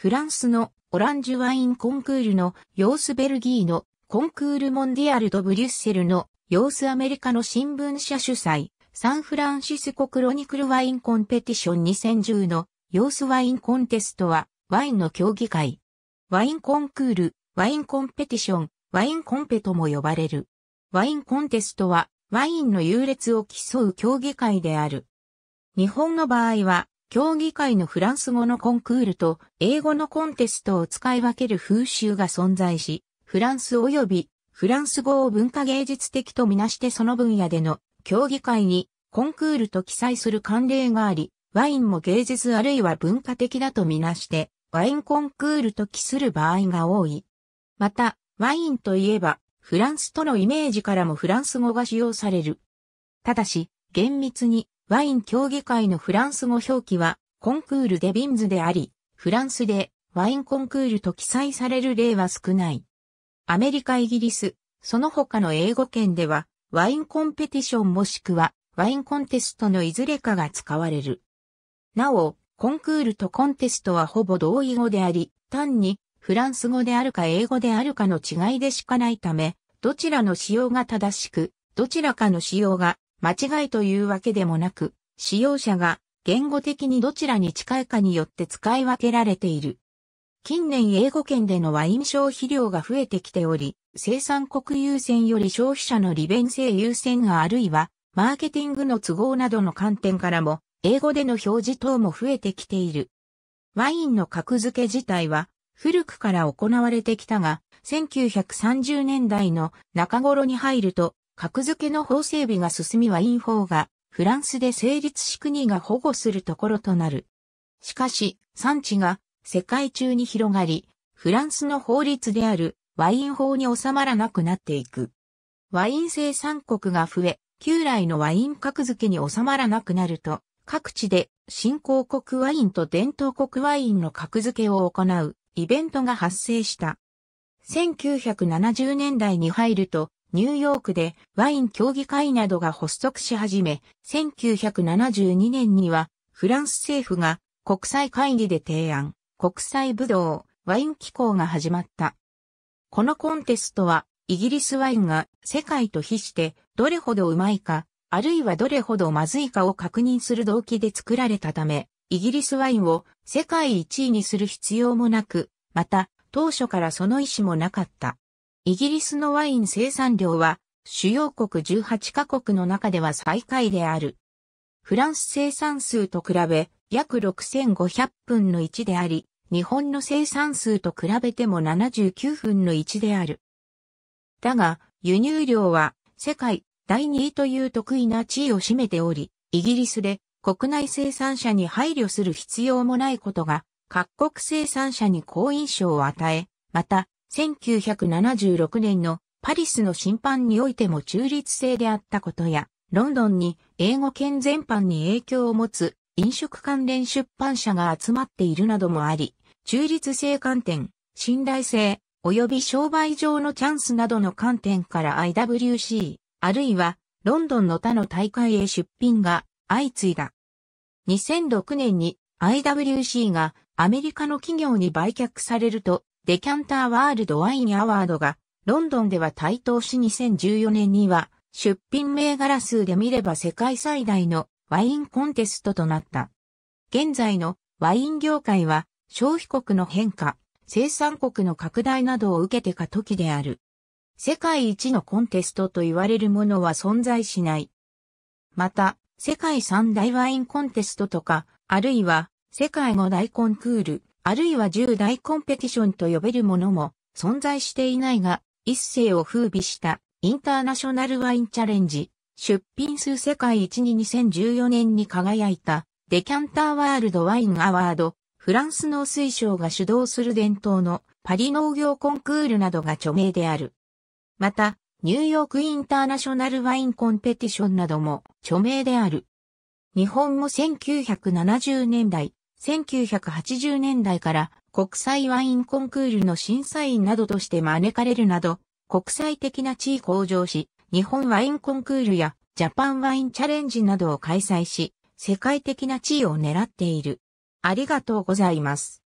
フランスのオランジュワインコンクールの様子、ベルギーのコンクールモンディアル・ド・ブリュッセルの様子、アメリカの新聞社主催、サンフランシスコクロニクルワインコンペティション2010の様子ワインコンテストは、ワインの競技会。ワインコンクール、ワインコンペティション、ワインコンペとも呼ばれる。ワインコンテストは、ワインの優劣を競う競技会である。日本の場合は、競技会のフランス語のコンクールと英語のコンテストを使い分ける風習が存在し、フランス及びフランス語を文化芸術的とみなしてその分野での競技会にコンクールと記載する慣例があり、ワインも芸術あるいは文化的だとみなしてワインコンクールと記する場合が多い。また、ワインといえばフランスとのイメージからもフランス語が使用される。ただし、厳密にワイン競技会のフランス語表記はコンクール・デ・ビンズであり、フランスでワインコンクールと記載される例は少ない。アメリカ、イギリス、その他の英語圏では、ワインコンペティションもしくは、ワインコンテストのいずれかが使われる。なお、コンクールとコンテストはほぼ同義語であり、単にフランス語であるか英語であるかの違いでしかないため、どちらの使用が正しく、どちらかの使用が間違いというわけでもなく、使用者が言語的にどちらに近いかによって使い分けられている。近年英語圏でのワイン消費量が増えてきており、生産国優先より消費者の利便性優先があるいは、マーケティングの都合などの観点からも、英語での表示等も増えてきている。ワインの格付け自体は、古くから行われてきたが、1930年代の中頃に入ると、格付けの法整備が進みワイン法が、フランスで成立し国が保護するところとなる。しかし、産地が、世界中に広がり、フランスの法律であるワイン法に収まらなくなっていく。ワイン生産国が増え、旧来のワイン格付けに収まらなくなると、各地で新興国ワインと伝統国ワインの格付けを行うイベントが発生した。1970年代に入ると、ニューヨークでワイン競技会などが発足し始め、1972年にはフランス政府が国際会議で提案。国際ブドウワイン機構が始まった。このコンテストは、イギリスワインが世界と比してどれほどうまいか、あるいはどれほどまずいかを確認する動機で作られたため、イギリスワインを世界一位にする必要もなく、また、当初からその意思もなかった。イギリスのワイン生産量は、主要国18カ国の中では最下位である。フランス生産数と比べ、約6500分の1であり、日本の生産数と比べても79分の1である。だが、輸入量は世界第2位という得意な地位を占めており、イギリスで国内生産者に配慮する必要もないことが、各国生産者に好印象を与え、また、1976年のパリスの審判においても中立性であったことや、ロンドンに英語圏全般に影響を持つ、飲食関連出版社が集まっているなどもあり、中立性観点、信頼性、及び商売上のチャンスなどの観点から IWC、あるいはロンドンの他の大会へ出品が相次いだ。2006年に IWC がアメリカの企業に売却されると、デキャンターワールドワインアワードがロンドンでは台頭し2014年には出品銘柄数で見れば世界最大のワインコンテストとなった。現在のワイン業界は消費国の変化、生産国の拡大などを受けて過渡期である。世界一のコンテストと言われるものは存在しない。また、世界三大ワインコンテストとか、あるいは世界五大コンクール、あるいは十大コンペティションと呼べるものも存在していないが、一世を風靡したインターナショナルワインチャレンジ。出品数世界一に2014年に輝いたデキャンターワールドワインアワード、フランスの水省が主導する伝統のパリ農業コンクールなどが著名である。また、ニューヨークインターナショナルワインコンペティションなども著名である。日本も1970年代、1980年代から国際ワインコンクールの審査員などとして招かれるなど、国際的な地位向上し、日本ワインコンクールやジャパンワインチャレンジなどを開催し、世界的な地位を狙っている。ありがとうございます。